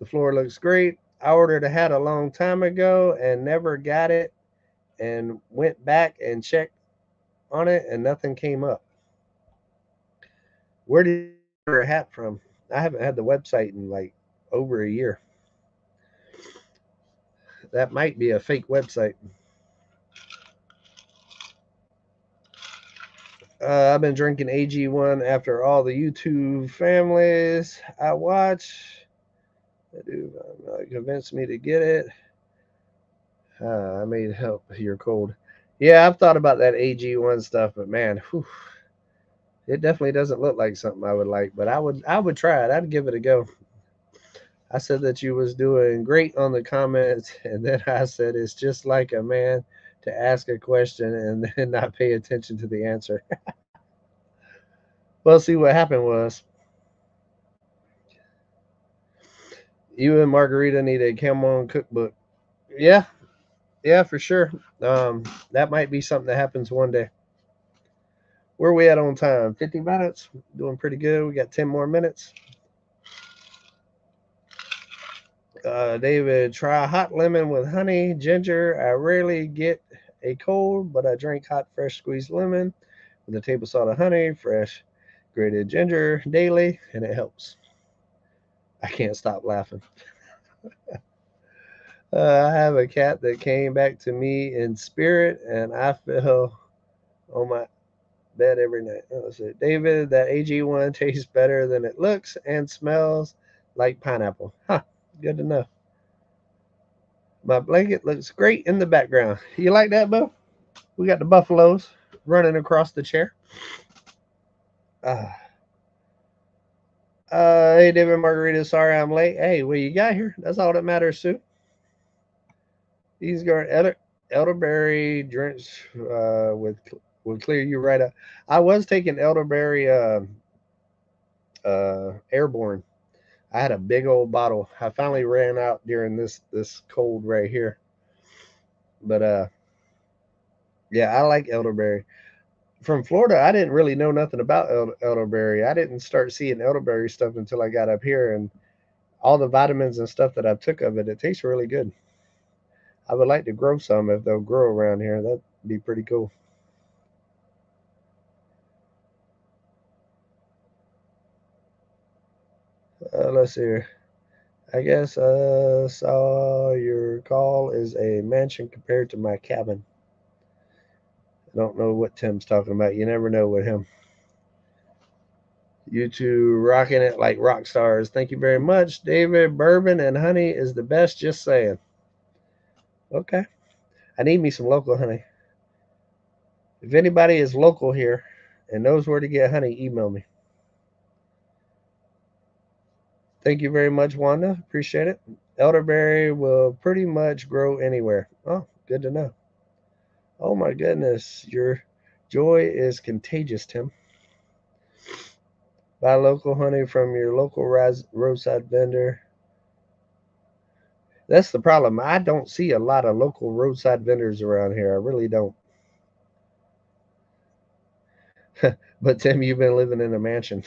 The floor looks great. I ordered a hat a long time ago and never got it, and went back and checked on it and nothing came up. Where did you order a hat from? I haven't had the website in like over a year. That might be a fake website. I've been drinking AG1 after all the YouTube families I watch. That dude convinced me to get it. I made help. You're cold. Yeah, I've thought about that AG1 stuff, but man, whew, it definitely doesn't look like something I would like. But I would try it. I'd give it a go. I said that you was doing great on the comments, and then I said it's just like a man to ask a question and then not pay attention to the answer. Well, see what happened was, you and Margarita need a Come On cookbook. Yeah, yeah, for sure. That might be something that happens one day. Where are we at on time? 50 minutes, doing pretty good. We got 10 more minutes. David, try hot lemon with honey, ginger. I rarely get a cold, but I drink hot, fresh squeezed lemon with a table salt of honey, fresh grated ginger daily, and it helps. I can't stop laughing. I have a cat that came back to me in spirit, and I fell on my bed every night. Oh, shit. David, that AG1 tastes better than it looks and smells like pineapple. Huh. Good enough. My blanket looks great in the background. You like that, Buff? We got the buffaloes running across the chair. Hey, David, Margarita, sorry I'm late. Hey, what you got here? That's all that matters, Sue. These garden elderberry drenched will clear you right up. I was taking elderberry airborne. I had a big old bottle. I finally ran out during this cold right here. But yeah, I like elderberry. From Florida, I didn't really know nothing about elderberry. I didn't start seeing elderberry stuff until I got up here, and all the vitamins and stuff that I took of it, it tastes really good. I would like to grow some if they'll grow around here. That'd be pretty cool. Let's see here. I guess saw your call is a mansion compared to my cabin. I don't know what Tim's talking about. You never know with him. You two rocking it like rock stars. Thank you very much, David. Bourbon and honey is the best, just saying. Okay. I need me some local honey. If anybody is local here and knows where to get honey, email me. Thank you very much, Wanda. Appreciate it. Elderberry will pretty much grow anywhere. Oh, good to know. Oh, my goodness. Your joy is contagious, Tim. Buy local honey from your local roadside vendor. That's the problem. I don't see a lot of local roadside vendors around here. I really don't. But, Tim, you've been living in a mansion.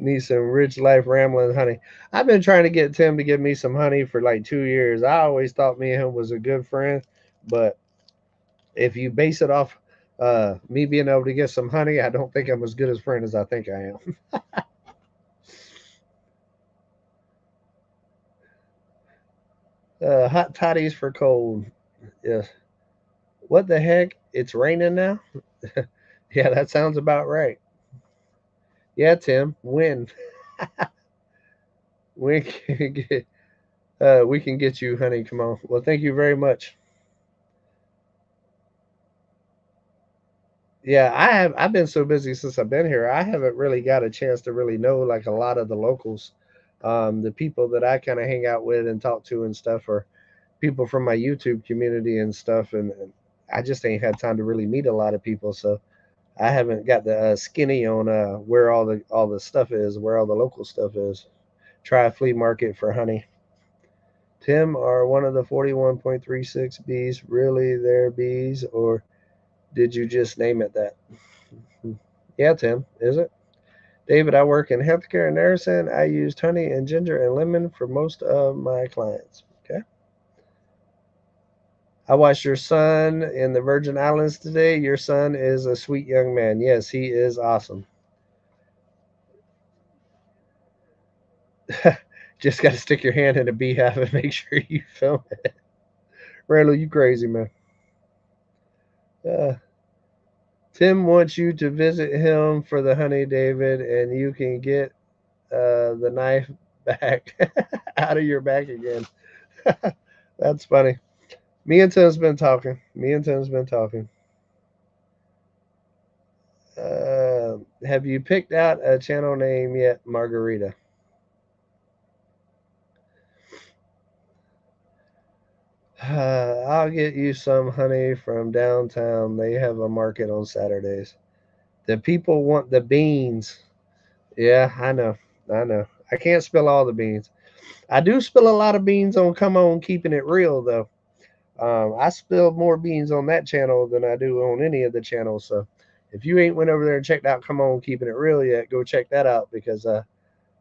Need some Ridge Life Ramblings honey. I've been trying to get Tim to give me some honey for like 2 years. I always thought me and him was a good friend, but if you base it off me being able to get some honey, I don't think I'm as good as friend as I think I am. Hot toddies for cold. Yes. What the heck? It's raining now? Yeah, that sounds about right. Yeah, Tim, when we can get you honey. Come on. Well, thank you very much. Yeah, I've been so busy since I've been here. I haven't really got a chance to really know like a lot of the locals. The people that I kind of hang out with and talk to and stuff are people from my YouTube community and stuff. And I just ain't had time to really meet a lot of people. So I haven't got the skinny on where all the stuff is, where all the local stuff is. Try a flea market for honey. Tim, are one of the 41.36 bees really their bees, or did you just name it that? Yeah, Tim, is it? David, I work in healthcare in Harrison. I used honey and ginger and lemon for most of my clients. Okay. I watched your son in the Virgin Islands today. Your son is a sweet young man. Yes, he is awesome. Just got to stick your hand in a beehive and make sure you film it. Randall, you crazy, man. Tim wants you to visit him for the honey, David, and you can get the knife back out of your back again. That's funny. Me and Tim's been talking. Have you picked out a channel name yet, Margarita? I'll get you some honey from downtown. They have a market on Saturdays. The people want the beans. Yeah, I know. I can't spill all the beans. I do spill a lot of beans on Come On Keeping It Real, though. I spill more beans on that channel than I do on any of the channels. So if you ain't went over there and checked out Come On Keeping It Real yet, go check that out, because a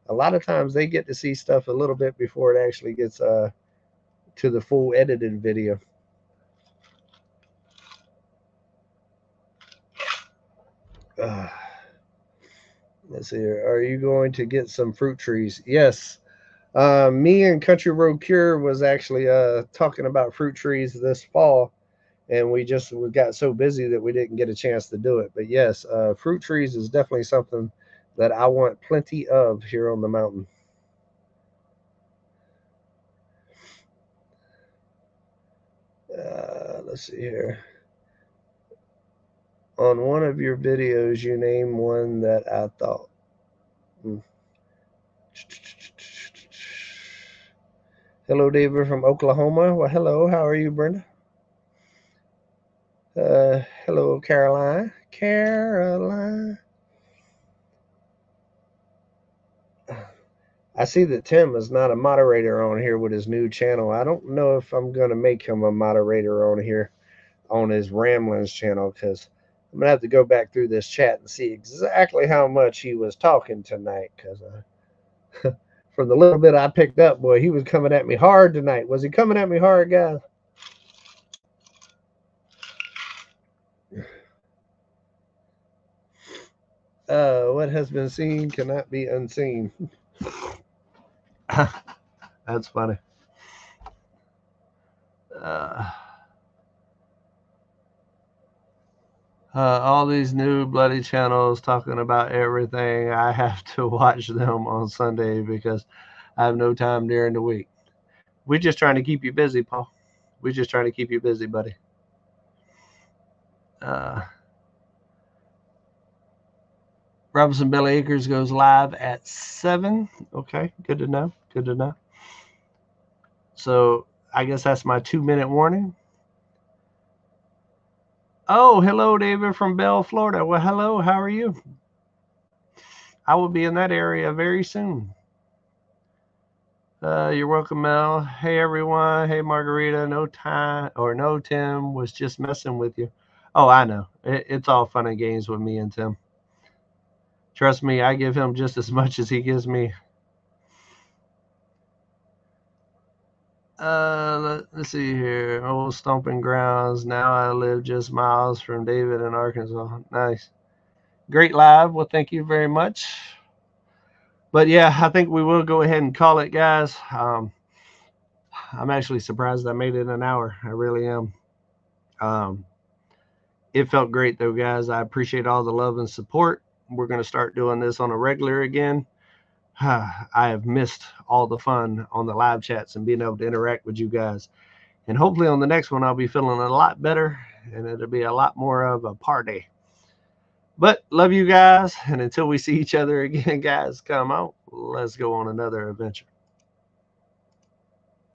lot of times they get to see stuff a little bit before it actually gets to the full edited video. Let's see here. Are you going to get some fruit trees? Yes. Me and Country Road Cure was actually talking about fruit trees this fall, and we got so busy that we didn't get a chance to do it. But yes, fruit trees is definitely something that I want plenty of here on the mountain. Let's see here. On one of your videos, you named one that I thought. Hello, David from Oklahoma. Well, hello. How are you, Brenda? Hello, Caroline. I see that Tim is not a moderator on here with his new channel. I don't know if I'm going to make him a moderator on here on his Ramblings channel, because I'm going to have to go back through this chat and see exactly how much he was talking tonight, because from the little bit I picked up, boy, he was coming at me hard tonight. Was he coming at me hard, guys? What has been seen cannot be unseen. That's funny. All these new bloody channels talking about everything. I have to watch them on Sunday because I have no time during the week. We're just trying to keep you busy, Paul. We're just trying to keep you busy, buddy. Robinson Billy Acres goes live at 7. Okay, good to know. Good to know. So I guess that's my 2-minute warning. Oh, hello, David from Belle, Florida. Well, hello. How are you? I will be in that area very soon. You're welcome, Mel. Hey, everyone. Hey, Margarita. No time or no Tim was just messing with you. Oh, I know. It's all fun and games with me and Tim. Trust me, I give him just as much as he gives me. Let's see here. Old stomping grounds. Now I live just miles from David in Arkansas. Nice. Great live. Well, thank you very much. But, yeah, I think we will go ahead and call it, guys. I'm actually surprised I made it an hour. I really am. It felt great, though, guys. I appreciate all the love and support. We're going to start doing this on a regular again. I have missed all the fun on the live chats and being able to interact with you guys. And hopefully on the next one, I'll be feeling a lot better, and it'll be a lot more of a party. But love you guys. And until we see each other again, guys, come on. Let's go on another adventure.